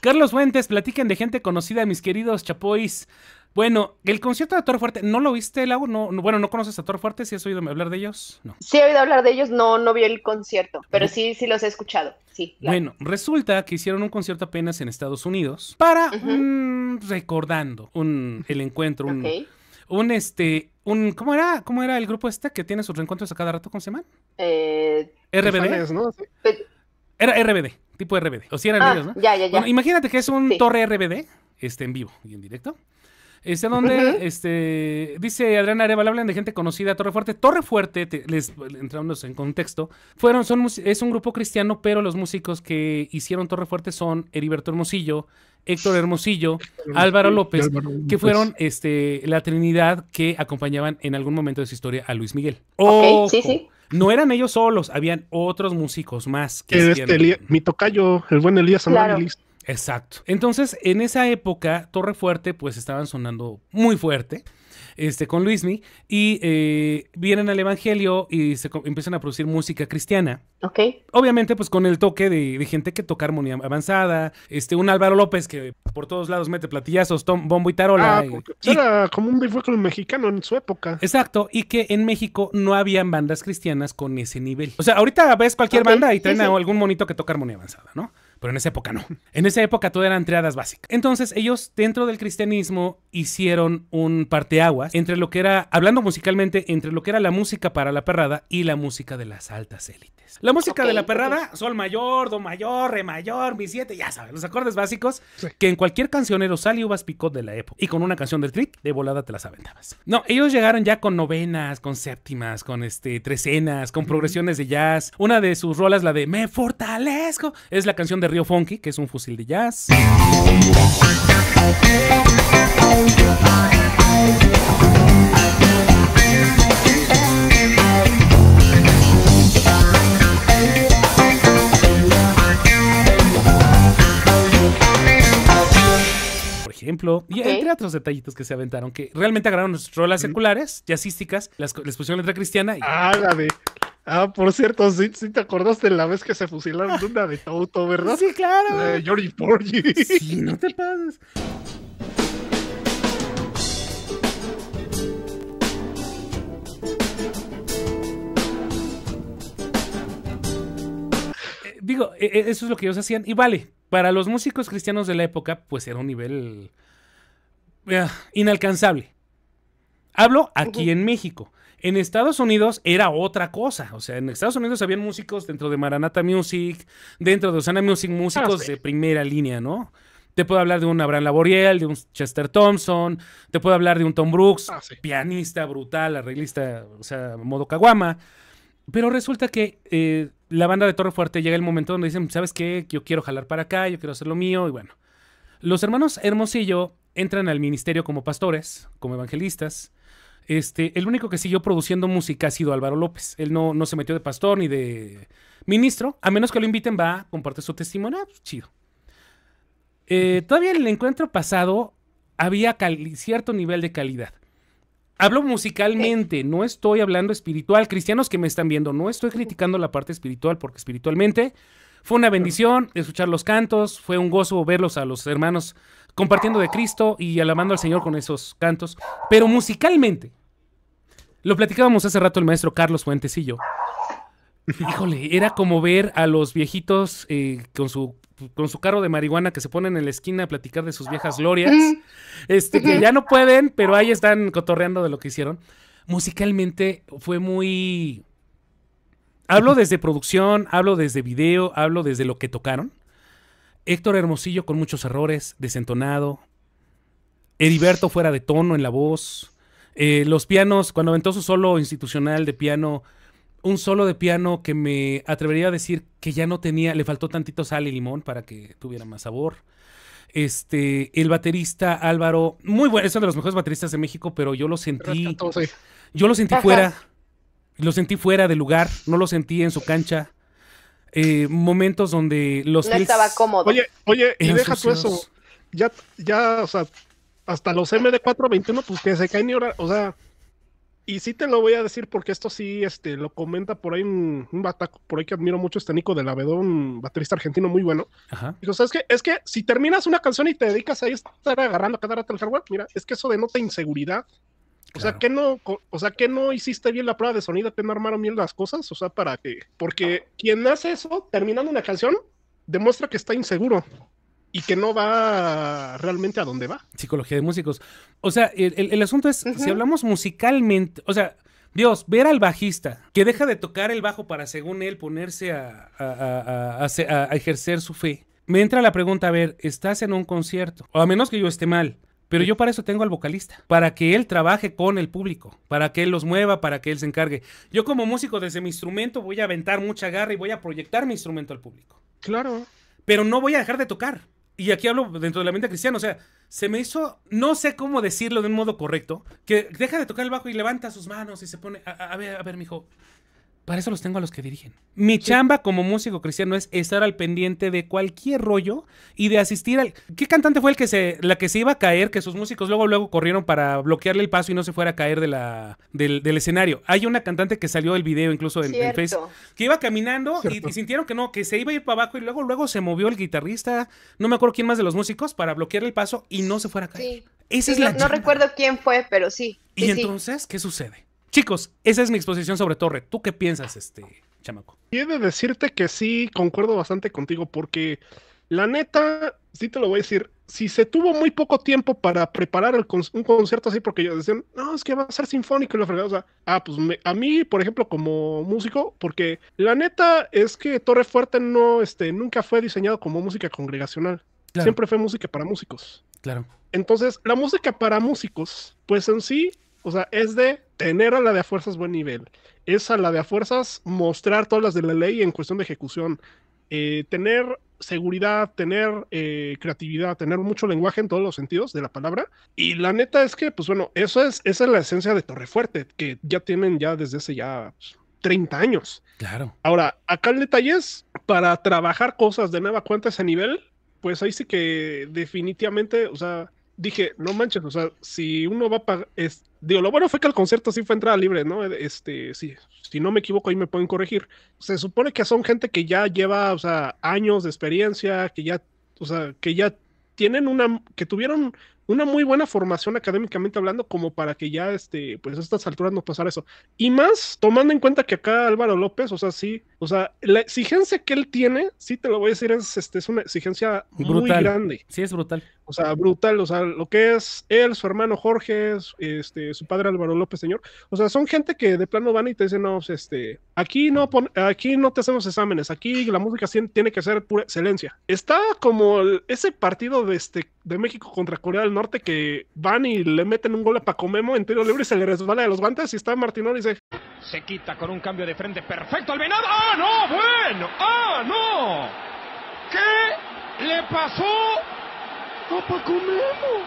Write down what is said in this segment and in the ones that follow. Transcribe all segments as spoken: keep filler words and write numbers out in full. Carlos Fuentes, platiquen de gente conocida, mis queridos chapois. Bueno, el concierto de Torre Fuerte, ¿no lo viste, Lau? No, no, bueno, ¿no conoces a Torre Fuerte? ¿Sí has oído hablar de ellos? No. Sí he oído hablar de ellos, no, no vi el concierto, pero sí, sí los he escuchado, sí. Claro. Bueno, resulta que hicieron un concierto apenas en Estados Unidos para uh-huh. un... recordando un, el encuentro, un... Okay. Un este, un, ¿cómo era? ¿Cómo era el grupo este que tiene sus reencuentros a cada rato? ¿Cómo se llaman? Eh, R B D. ¿No? Sí. Era R B D, tipo R B D. O si eran ah, ellos, ¿no? Ya, ya, ya. Bueno, imagínate que es un sí. Torre R B D, este, en vivo y en directo. Este, donde, uh-huh. este, dice Adriana Arevalo, hablan de gente conocida, Torre Fuerte. Torre Fuerte, te, les entramos en contexto, fueron, son, es un grupo cristiano, pero los músicos que hicieron Torre Fuerte son Heriberto Hermosillo, Héctor Hermosillo, Álvaro López, Álvaro López, que fueron este, la trinidad que acompañaban en algún momento de su historia a Luis Miguel. Ojo, okay, sí, sí. No eran ellos solos, habían otros músicos más. Que este Elía, mi tocayo, el buen Elías Amarales. Claro. Exacto. Entonces, en esa época, Torre Fuerte, pues estaban sonando muy fuerte. Este, con Luismi, y eh, vienen al evangelio y se empiezan a producir música cristiana. Ok. Obviamente, pues con el toque de, de gente que toca armonía avanzada, este, un Álvaro López que por todos lados mete platillazos, tom, bombo y tarola. Ah, y, era y, como un bifurco mexicano en su época. Exacto, y que en México no habían bandas cristianas con ese nivel. O sea, ahorita ves cualquier okay, banda y traen sí, sí. a algún monito que toca armonía avanzada, ¿no? Pero en esa época no. En esa época todo eran triadas básicas. Entonces, ellos dentro del cristianismo hicieron un parteaguas entre lo que era, hablando musicalmente, entre lo que era la música para la perrada y la música de las altas élites. La música okay, de la perrada, okay. sol mayor, do mayor, re mayor, mi siete, ya sabes, los acordes básicos sí. que en cualquier cancionero sal y uvas picot de la época. Y con una canción del trip, de volada te las aventabas. No, ellos llegaron ya con novenas, con séptimas, con este, trecenas, con mm-hmm. progresiones de jazz. Una de sus rolas, la de Me Fortalezco, es la canción de Río Funky, que es un fusil de jazz. Ejemplo, okay. y entre otros detallitos que se aventaron, que realmente agarraron nuestras rolas mm. seculares, jazzísticas, las, les pusieron letra cristiana. Y... Ah, la de... Ah, por cierto, sí, sí te acordaste de la vez que se fusilaron una de Toto, ¿verdad? Sí, claro. La de George Porgy. Sí, no te pases. eh, digo, eh, eso es lo que ellos hacían, y vale. Para los músicos cristianos de la época, pues era un nivel eh, inalcanzable. Hablo aquí uh-huh. en México. En Estados Unidos era otra cosa. O sea, en Estados Unidos habían músicos dentro de Maranata Music, dentro de Osana Music, músicos ah, sí. de primera línea, ¿no? Te puedo hablar de un Abraham Laboriel, de un Chester Thompson, te puedo hablar de un Tom Brooks, ah, sí. pianista brutal, arreglista, o sea, modo caguama. Pero resulta que eh, la banda de Torre Fuerte llega el momento donde dicen, ¿sabes qué? Yo quiero jalar para acá, yo quiero hacer lo mío, y bueno. Los hermanos Hermosillo entran al ministerio como pastores, como evangelistas. Este, el único que siguió produciendo música ha sido Álvaro López. Él no, no se metió de pastor ni de ministro. A menos que lo inviten, va, comparte su testimonio. Chido. Eh, todavía en el encuentro pasado había cierto nivel de calidad. Hablo musicalmente, no estoy hablando espiritual. Cristianos que me están viendo, no estoy criticando la parte espiritual, porque espiritualmente fue una bendición escuchar los cantos, fue un gozo verlos a los hermanos compartiendo de Cristo y alabando al Señor con esos cantos. Pero musicalmente, lo platicábamos hace rato el maestro Carlos Fuentes y yo. Híjole, era como ver a los viejitos eh, con su... con su carro de marihuana que se ponen en la esquina a platicar de sus viejas glorias, este, que ya no pueden, pero ahí están cotorreando de lo que hicieron. Musicalmente fue muy... Hablo desde producción, hablo desde video, hablo desde lo que tocaron. Héctor Hermosillo con muchos errores, desentonado. Heriberto fuera de tono en la voz. Eh, los pianos, cuando aventó su solo institucional de piano... Un solo de piano que me atrevería a decir que ya no tenía, le faltó tantito sal y limón para que tuviera más sabor. Este, el baterista Álvaro, muy bueno, es uno de los mejores bateristas de México, pero yo lo sentí, rescatose. yo lo sentí Ajá. fuera, lo sentí fuera de lugar, no lo sentí en su cancha. Eh, momentos donde los no estaba cómodo. Oye, oye, y deja tú eso, ya, ya, o sea, hasta los M D cuatrocientos veintiuno, pues que se caen y ahora, o sea. Y sí te lo voy a decir porque esto sí este, lo comenta por ahí un, un bataco, por ahí que admiro mucho, este Nico de Lavedo, un baterista argentino muy bueno. Ajá. Digo, ¿sabes qué? Es que si terminas una canción y te dedicas a estar agarrando cada rato el hardware, mira, es que eso denota inseguridad. O, claro. sea, que no, o sea, que no hiciste bien la prueba de sonido, que no armaron bien las cosas, o sea, para que... Porque quien hace eso, terminando una canción, demuestra que está inseguro y que no va realmente a dónde va. Psicología de músicos. O sea, el, el, el asunto es, uh-huh. si hablamos musicalmente, o sea, Dios, ver al bajista que deja de tocar el bajo para, según él, ponerse a, a, a, a, a, a ejercer su fe. Me entra la pregunta, a ver, estás en un concierto, o a menos que yo esté mal, pero yo para eso tengo al vocalista, para que él trabaje con el público, para que él los mueva, para que él se encargue. Yo como músico desde mi instrumento voy a aventar mucha garra y voy a proyectar mi instrumento al público. Claro. Pero no voy a dejar de tocar. Y aquí hablo dentro de la mente cristiana, o sea, se me hizo, no sé cómo decirlo de un modo correcto, que deja de tocar el bajo y levanta sus manos y se pone, a, a ver, a ver, mijo, para eso los tengo a los que dirigen. Mi sí. chamba como músico cristiano es estar al pendiente de cualquier rollo y de asistir al... ¿Qué cantante fue el que se, la que se iba a caer? Que sus músicos luego luego corrieron para bloquearle el paso y no se fuera a caer de la, del, del escenario. Hay una cantante que salió el video incluso en, en Facebook, que iba caminando y, y sintieron que no, que se iba a ir para abajo y luego luego se movió el guitarrista, no me acuerdo quién más de los músicos, para bloquearle el paso y no se fuera a caer. Sí. Esa sí, es la no, no recuerdo quién fue, pero sí. sí y sí. Entonces, ¿qué sucede? Chicos, esa es mi exposición sobre Torre. ¿Tú qué piensas, este chamaco? Quiero decirte que sí, concuerdo bastante contigo, porque la neta, sí te lo voy a decir, si se tuvo muy poco tiempo para preparar el con un concierto así, porque ellos decían, no, es que va a ser sinfónico y la fregada, o sea, ah, pues me, a mí, por ejemplo, como músico, porque la neta es que Torre Fuerte no, este, nunca fue diseñado como música congregacional. Claro. Siempre fue música para músicos. Claro. Entonces, la música para músicos, pues en sí... O sea, es de tener a la de a fuerzas buen nivel. Es a la de a fuerzas mostrar todas las de la ley en cuestión de ejecución. Eh, tener seguridad, tener eh, creatividad, tener mucho lenguaje en todos los sentidos de la palabra. Y la neta es que, pues bueno, eso es, esa es la esencia de Torre Fuerte, que ya tienen ya desde hace ya treinta años. Claro. Ahora, acá el detalle es, para trabajar cosas de nueva cuenta a ese nivel, pues ahí sí que definitivamente, o sea... Dije, no manches, o sea, si uno va a pagar... Es, digo, lo bueno fue que el concierto sí fue entrada libre, ¿no? Este, sí, si no me equivoco, ahí me pueden corregir. Se supone que son gente que ya lleva, o sea, años de experiencia, que ya, o sea, que ya tienen una... que tuvieron una muy buena formación académicamente hablando, como para que ya, este, pues a estas alturas no pasara eso. Y más, tomando en cuenta que acá Álvaro López, o sea, sí, o sea, la exigencia que él tiene, sí te lo voy a decir, es, este, es una exigencia brutal. Muy grande. Sí, es brutal. O sea, brutal, o sea, lo que es él, su hermano Jorge, este, su padre Álvaro López, señor, o sea, son gente que de plano van y te dicen, no, este, aquí no, pon aquí no te hacemos exámenes, aquí la música tiene que ser pura excelencia. Está como el, ese partido de, este, de México contra Corea del Norte que van y le meten un gol a Paco Memo en tiro libre y se le resbala de los guantes y está Martinón y dice... Se quita con un cambio de frente perfecto al Venado, ¡ah, no, bueno! ¡Ah, no! ¿Qué le pasó? ¡A Paco Memo!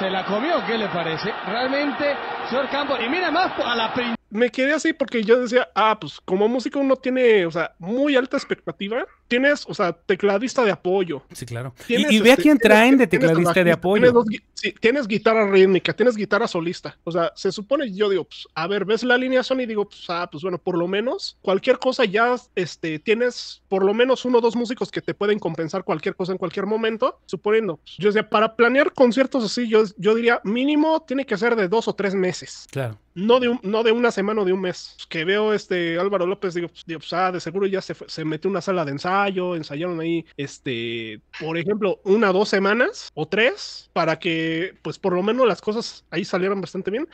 ¿Se la comió? ¿Qué le parece? Realmente, señor Campos, y mira más a la primera. Me quedé así porque yo decía, ah, pues como músico uno tiene, o sea, muy alta expectativa. Tienes, o sea, tecladista de apoyo. Sí, claro. Tienes, y, y ve a quién traen de tecladista bajista, de apoyo. Tienes, dos, sí, tienes guitarra rítmica, tienes guitarra solista. O sea, se supone, yo digo, pues, a ver, ves la alineación y digo, pues, ah, pues bueno, por lo menos cualquier cosa ya, este, tienes por lo menos uno o dos músicos que te pueden compensar cualquier cosa en cualquier momento, suponiendo. Pues, yo decía, para planear conciertos así, yo, yo diría, mínimo tiene que ser de dos o tres meses. Claro. No de, un, no de una semana o de un mes. Pues, que veo este Álvaro López, digo, pues, digo, pues ah, de seguro ya se, fue, se metió una sala de ensayo. Ensayaron ahí, este, por ejemplo, una, dos semanas o tres para que, pues, por lo menos las cosas ahí salieran bastante bien.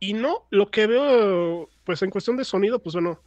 Y no, lo que veo, pues, en cuestión de sonido, pues, bueno,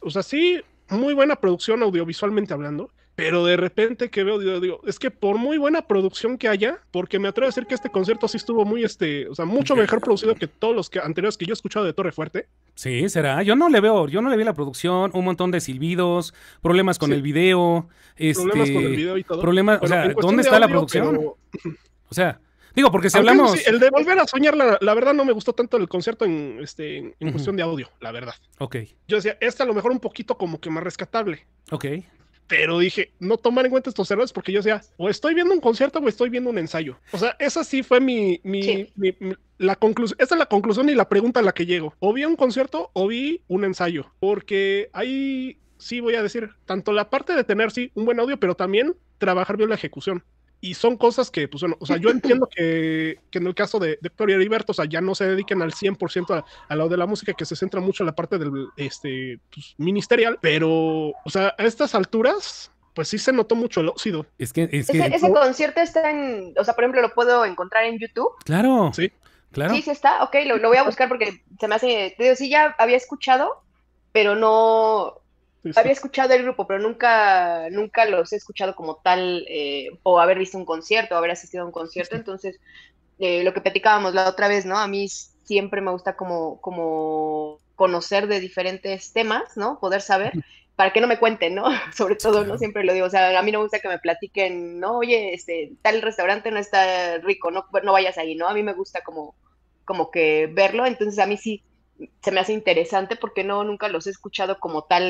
o sea, sí, muy buena producción audiovisualmente hablando, pero de repente que veo, digo, digo, es que por muy buena producción que haya, porque me atrevo a decir que este concierto sí estuvo muy, este, o sea, mucho mejor producido que todos los que, anteriores que yo he escuchado de Torre Fuerte. Sí, será. Yo no le veo, yo no le vi la producción, un montón de silbidos, problemas con sí. el video, este, problemas con el video y todo. Problemas, pero, o sea, ¿dónde está audio, la producción? Pero... O sea, digo, porque si aunque hablamos... Sí, el de Volver a Soñar, la, la verdad no me gustó tanto el concierto en, este, en uh-huh. cuestión de audio, la verdad. Ok. Yo decía, este a lo mejor un poquito como que más rescatable. Ok. pero dije, no tomar en cuenta estos errores, porque yo decía, o estoy viendo un concierto o estoy viendo un ensayo. O sea, esa sí fue mi... mi, sí. mi, mi La conclusión, esta es la conclusión y la pregunta a la que llego. O vi un concierto o vi un ensayo, porque ahí sí voy a decir, tanto la parte de tener sí un buen audio, pero también trabajar bien la ejecución. Y son cosas que, pues bueno, o sea, yo entiendo que, que en el caso de Héctor y Heriberto, o sea, ya no se dediquen al cien por ciento a, a lado de la música, que se centra mucho en la parte del este, pues, ministerial, pero, o sea, a estas alturas... pues sí se notó mucho el óxido. Es que, es que... Ese, ese concierto está en... O sea, por ejemplo, ¿lo puedo encontrar en YouTube? Claro. Sí, claro. Sí, sí está. Ok, lo, lo voy a buscar porque se me hace... Te digo, sí, ya había escuchado, pero no... Sí, sí. Había escuchado el grupo, pero nunca, nunca los he escuchado como tal, eh, o haber visto un concierto, o haber asistido a un concierto. Sí. Entonces, eh, lo que platicábamos la otra vez, ¿no? A mí siempre me gusta como, como conocer de diferentes temas, ¿no? Poder saber... para que no me cuenten, ¿no? Sobre todo, ¿no? Siempre lo digo, o sea, a mí no me gusta que me platiquen, no, oye, este, tal restaurante no está rico, no, no vayas ahí, ¿no? A mí me gusta como, como que verlo, entonces a mí sí se me hace interesante porque no, nunca los he escuchado como tal,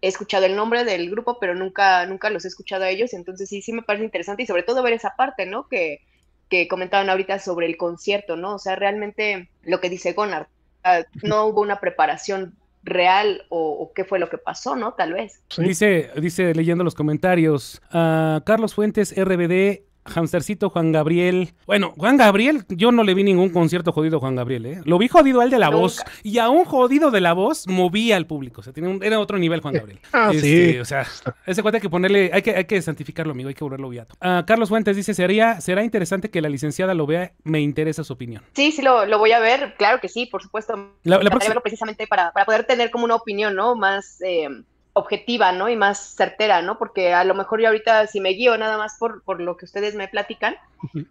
he escuchado el nombre del grupo, pero nunca, nunca los he escuchado a ellos, entonces sí, sí me parece interesante y sobre todo ver esa parte, ¿no? Que, que comentaban ahorita sobre el concierto, ¿no? O sea, realmente lo que dice Gonard, no hubo una preparación real o, o qué fue lo que pasó, ¿no? Tal vez. Sí. Dice, dice leyendo los comentarios, uh, Carlos Fuentes, R B D, Hamstercito, Juan Gabriel. Bueno, Juan Gabriel, yo no le vi ningún concierto jodido a Juan Gabriel, ¿eh? Lo vi jodido al de la Nunca. voz, y aún jodido de la voz movía al público, o sea, tenía un, era otro nivel Juan Gabriel. Ah, este, sí. O sea, ese cuate hay que ponerle, hay que, hay que santificarlo, amigo, hay que volverlo viato. Uh, Carlos Fuentes dice, sería, será interesante que la licenciada lo vea, me interesa su opinión. Sí, sí, lo, lo voy a ver, claro que sí, por supuesto. La, la próxima... verlo precisamente para, para poder tener como una opinión, ¿no? Más... Eh... objetiva, ¿no? Y más certera, ¿no? Porque a lo mejor yo ahorita, si me guío nada más por, por lo que ustedes me platican,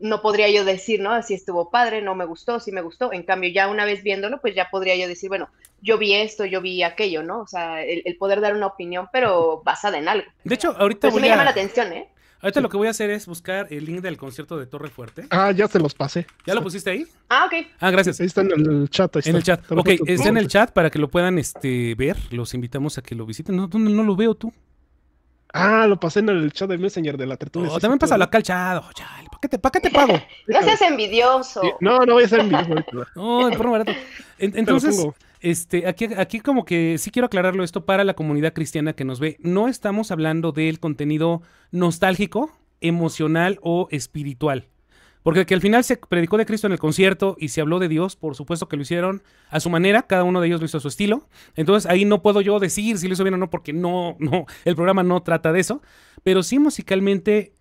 no podría yo decir, ¿no? Si estuvo padre, no me gustó, si me gustó. En cambio, ya una vez viéndolo, pues ya podría yo decir, bueno, yo vi esto, yo vi aquello, ¿no? O sea, el, el poder dar una opinión, pero basada en algo. De hecho, ahorita voy a... me llama la atención, ¿eh? Ahorita lo que voy a hacer es buscar el link del concierto de Torre Fuerte. Ah, ya se los pasé. ¿Ya lo pusiste ahí? Ah, ok. Ah, gracias. Ahí está en el chat. Ahí está. En el chat. Ok, está en el chat para que lo puedan este, ver. Los invitamos a que lo visiten. No, no, no lo veo tú. Ah, lo pasé en el chat de Messenger de la tertulia. Oh, también pásalo acá al chat. Oh, chale, ¿para qué te, ¿para qué te pago? No seas envidioso. No, no voy a ser envidioso. No, por barato. Entonces... Este, aquí, aquí como que sí quiero aclararlo esto para la comunidad cristiana que nos ve. No estamos hablando del contenido nostálgico, emocional o espiritual. Porque que al final se predicó de Cristo en el concierto y se habló de Dios, por supuesto que lo hicieron a su manera, cada uno de ellos lo hizo a su estilo. Entonces ahí no puedo yo decir si lo hizo bien o no, porque no, no, el programa no trata de eso. Pero sí musicalmente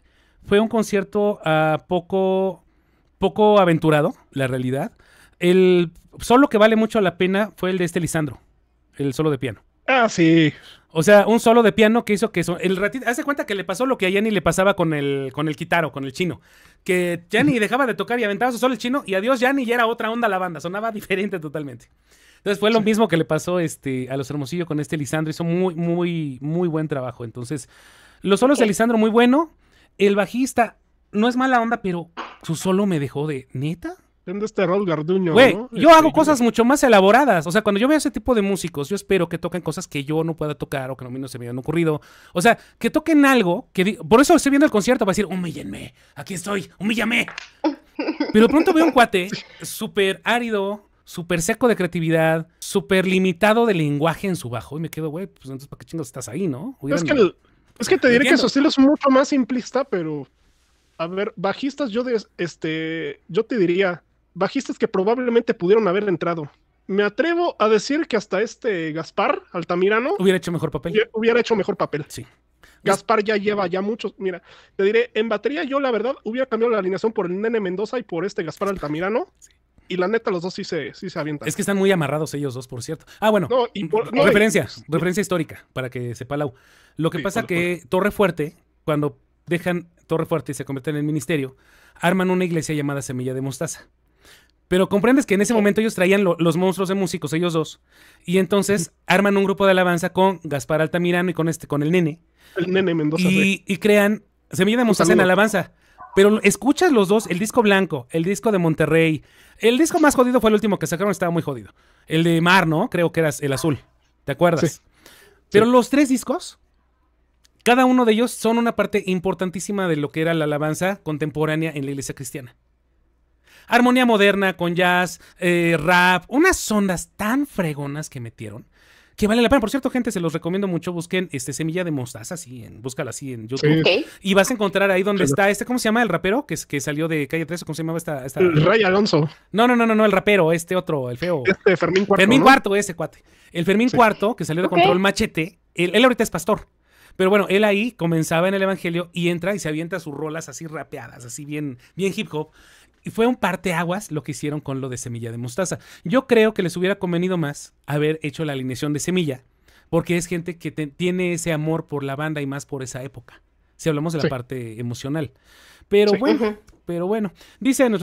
fue un concierto uh, poco, poco aventurado, la realidad. El solo que vale mucho la pena fue el de este Lisandro, el solo de piano. Ah, sí. O sea, un solo de piano que hizo que... So el ratito, hace cuenta que le pasó lo que a Yanni le pasaba con el con el guitarro, con el chino. Que Yanni dejaba de tocar y aventaba su solo el chino y adiós Yanni, ya era otra onda la banda, sonaba diferente totalmente. Entonces fue lo mismo que le pasó este, a los Hermosillo con este Lisandro, hizo muy, muy, muy buen trabajo. Entonces, los solos de Lisandro muy bueno, el bajista no es mala onda, pero su solo me dejó de... ¿Neta? Este Rod Garduño, güey, ¿no? Yo hago cosas mucho más elaboradas. O sea, cuando yo veo ese tipo de músicos, yo espero que toquen cosas que yo no pueda tocar o que no, no se me hayan ocurrido. O sea, que toquen algo que... Por eso estoy viendo el concierto para decir, humíllenme, aquí estoy, humíllame. Pero de pronto veo un cuate súper árido, súper seco de creatividad, súper limitado de lenguaje en su bajo. Y me quedo, güey, pues entonces ¿para qué chingos estás ahí, no? Es que, el, es que te diré Entiendo. que su estilo es mucho más simplista, pero... A ver, bajistas, yo, de, este, yo te diría... bajistas que probablemente pudieron haber entrado. Me atrevo a decir que hasta este Gaspar Altamirano... Hubiera hecho mejor papel. Hubiera hecho mejor papel. Sí. Gaspar ya lleva ya muchos... Mira, te diré, en batería yo la verdad hubiera cambiado la alineación por el Nene Mendoza y por este Gaspar Altamirano. Sí. Y la neta, los dos sí se, sí se avientan. Es que están muy amarrados ellos dos, por cierto. Ah, bueno. No, y por, no, referencia, y... referencia histórica, para que sepa Lau. Lo que sí, pasa que por... Torre Fuerte, cuando dejan Torre Fuerte y se convierten en el ministerio, arman una iglesia llamada Semilla de Mostaza. Pero comprendes que en ese momento ellos traían lo, los monstruos de músicos, ellos dos. Y entonces arman un grupo de alabanza con Gaspar Altamirano y con este, con el Nene. El Nene Mendoza. Y, y crean Semilla de Mostaza en alabanza. Pero escuchas los dos, el disco blanco, el disco de Monterrey. El disco más jodido fue el último que sacaron, estaba muy jodido. El de Mar, ¿no? Creo que era el azul. ¿Te acuerdas? Sí. Pero sí. Los tres discos Cada uno de ellos son una parte importantísima de lo que era la alabanza contemporánea en la iglesia cristiana. Armonía moderna con jazz, eh, rap, unas ondas tan fregonas que metieron, que vale la pena. Por cierto, gente, se los recomiendo mucho. Busquen este Semilla de Mostaza, sí, en, búscala así en YouTube. Okay. Y vas a encontrar ahí donde está este, ¿cómo se llama? El rapero que, que salió de Calle tres, ¿cómo se llamaba esta? esta... Ray Alonso. No, no, no, no, no, el rapero, este otro, el feo. Este, Fermín cuarto. Fermín cuarto, ¿no? Ese cuate. El Fermín sí. cuarto, que salió de okay. Control Machete, él, él ahorita es pastor. Pero bueno, él ahí comenzaba en el evangelio y entra y se avienta sus rolas así rapeadas, así bien, bien hip hop. Y fue un parteaguas lo que hicieron con lo de Semilla de Mostaza. Yo creo que les hubiera convenido más haber hecho la alineación de Semilla, porque es gente que te, tiene ese amor por la banda y más por esa época, si hablamos de la sí. parte emocional. Pero sí. bueno, uh-huh. pero bueno, dice